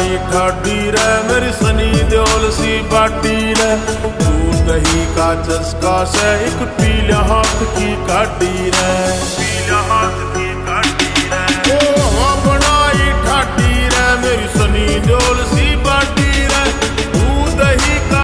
खाई ठाडी रे मेरी सनी देओल सी बाटी रे। तू दही का चस्का से एक पीला हाथ की काटी रे।